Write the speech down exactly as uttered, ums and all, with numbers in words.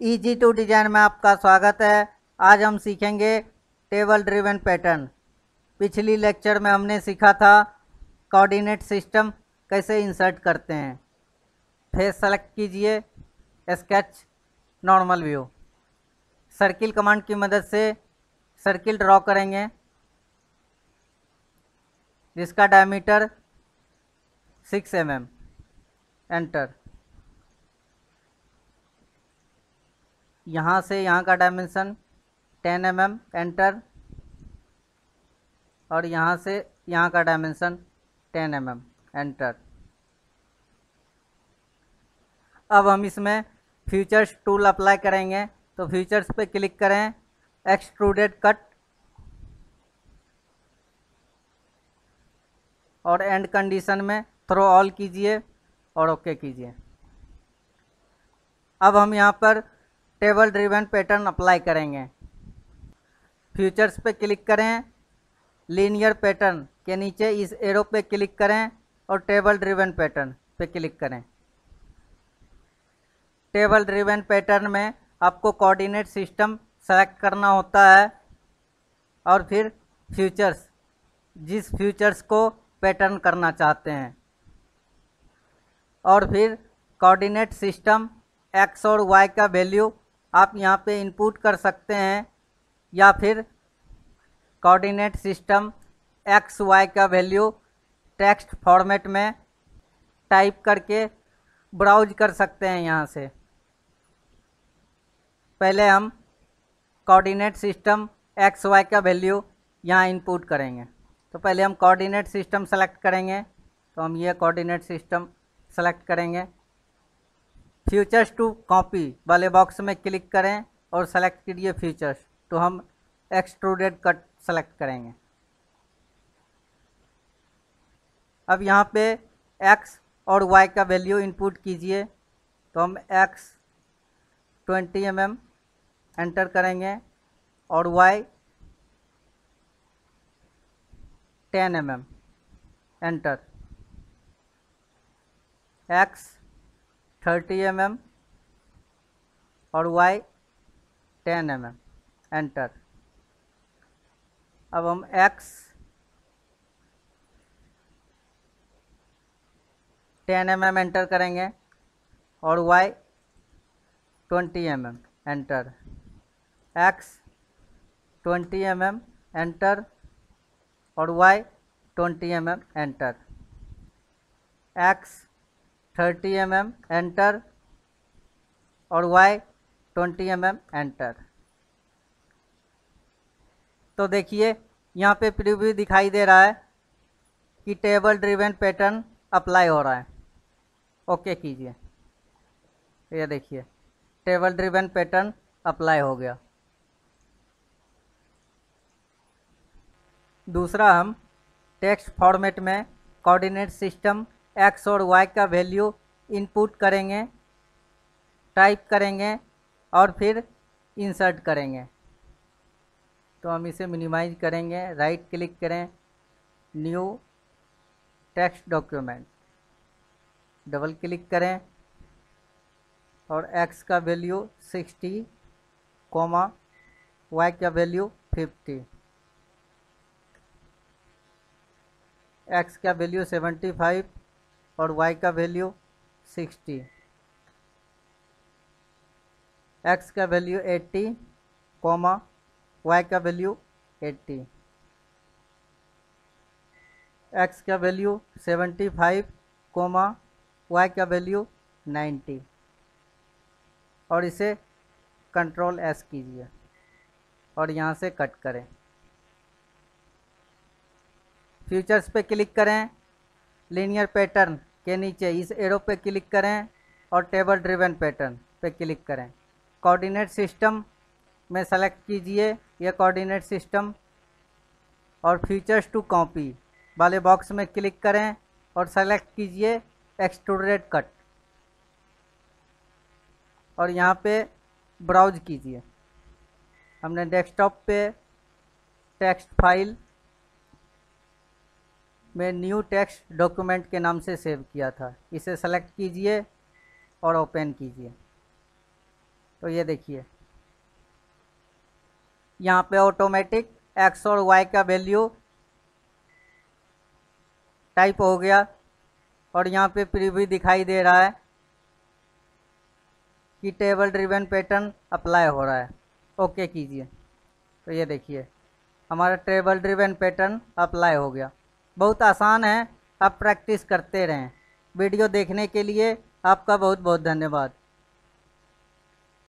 Easy to design में आपका स्वागत है। आज हम सीखेंगे टेबल ड्रिवन पैटर्न। पिछली लेक्चर में हमने सीखा था कोऑर्डिनेट सिस्टम कैसे इंसर्ट करते हैं। फेस सेलेक्ट कीजिए, sketch, normal view. Circle command की मदद से सर्किल ड्रॉ करेंगे जिसका diameter six M M. Enter. यहाँ से यहाँ का dimension ten M M. Enter. और यहाँ से यहाँ का dimension ten M M. Enter. अब हम इसमें फीचर्स टूल अप्लाई करेंगे, तो फीचर्स पे क्लिक करें। एक्सट्रूडेड कट और एंड कंडीशन में थ्रो ऑल कीजिए और ओके कीजिए। अब हम यहाँ पर टेबल ड्रिवन पैटर्न अप्लाई करेंगे। फीचर्स पे क्लिक करें, लीनियर पैटर्न के नीचे इस एरो पे क्लिक करें और टेबल ड्रिवन पैटर्न पे क्लिक करें। टेबल ड्रिवन पैटर्न में आपको कोऑर्डिनेट सिस्टम सेलेक्ट करना होता है और फिर फीचर्स, जिस फीचर्स को पैटर्न करना चाहते हैं, और फिर कोऑर्डिनेट सिस्टम एक्स और वाई का वैल्यू आप यहां पे इनपुट कर सकते हैं, या फिर कोऑर्डिनेट सिस्टम एक्स वाई का वैल्यू टेक्स्ट फॉर्मेट में टाइप करके ब्राउज कर सकते हैं यहां से। पहले हम कोऑर्डिनेट सिस्टम एक्स वाई का वैल्यू यहां इनपुट करेंगे। तो पहले हम कोऑर्डिनेट सिस्टम सेलेक्ट करेंगे, तो हम ये कोऑर्डिनेट सिस्टम सेलेक्ट करेंगे। फीचर्स टू कॉपी वाले बॉक्स में क्लिक करें और सेलेक्ट कीजिए फीचर्स, तो हम एक्सट्रूडेड कट सेलेक्ट करेंगे। अब यहाँ पे एक्स और वाई का वैल्यू इनपुट कीजिए, तो हम X twenty M M enter करेंगे और Y ten M M. Enter. X thirty M M और y ten M M. Enter. अब हम x ten M M enter करेंगे और y twenty M M. Enter. x twenty M M enter और y twenty M M. Enter. x thirty M M enter और y twenty M M. Enter. तो देखिए यहाँ पे प्रीव्यू दिखाई दे रहा है कि टेबल ड्रिवन पैटर्न अप्लाई हो रहा है। ओके कीजिए। ये देखिए टेबल ड्रिवन पैटर्न अप्लाई हो गया। दूसरा, हम टेक्स्ट फॉर्मेट में कोऑर्डिनेट सिस्टम एक्स और वाई का वैल्यू इनपुट करेंगे, टाइप करेंगे और फिर इंसर्ट करेंगे। तो हम इसे मिनिमाइज करेंगे, राइट क्लिक करें, new text document, double click करें और एक्स का वैल्यू सिक्सटी, कोमा वाई का वैल्यू फिफ्टी, एक्स का वैल्यू सेवेंटी फाइव और y का वैल्यू सिक्सटी, x का वैल्यू एट्टी, कॉमा y का वैल्यू एट्टी, x का value seventy five, comma y का वैल्यू नाइन्टी, और इसे कंट्रोल एस कीजिए और यहाँ से कट करें। फीचर्स पे क्लिक करें, लीनियर पैटर्न के नीचे इस एरो पे क्लिक करें और टेबल ड्रिवन पैटर्न पे क्लिक करें। कोऑर्डिनेट सिस्टम में सेलेक्ट कीजिए यह कोऑर्डिनेट सिस्टम और फीचर्स टू कॉपी वाले बॉक्स में क्लिक करें और सेलेक्ट कीजिए एक्सट्रूडेड कट और यहाँ पे ब्राउज कीजिए। हमने डेस्कटॉप पे टेक्स्ट फाइल मैं न्यू टेक्स्ट डॉक्यूमेंट के नाम से सेव किया था, इसे सेलेक्ट कीजिए और ओपन कीजिए। तो ये देखिए यहाँ पे ऑटोमेटिक एक्स और वाई का वैल्यू टाइप हो गया और यहाँ पे प्रीव्यू दिखाई दे रहा है कि टेबल ड्रिवन पैटर्न अप्लाई हो रहा है। ओके कीजिए तो ये देखिए हमारा टेबल ड्रिवन पैटर्न अप्लाई हो गया। बहुत आसान है, आप प्रैक्टिस करते रहें। वीडियो देखने के लिए आपका बहुत बहुत धन्यवाद।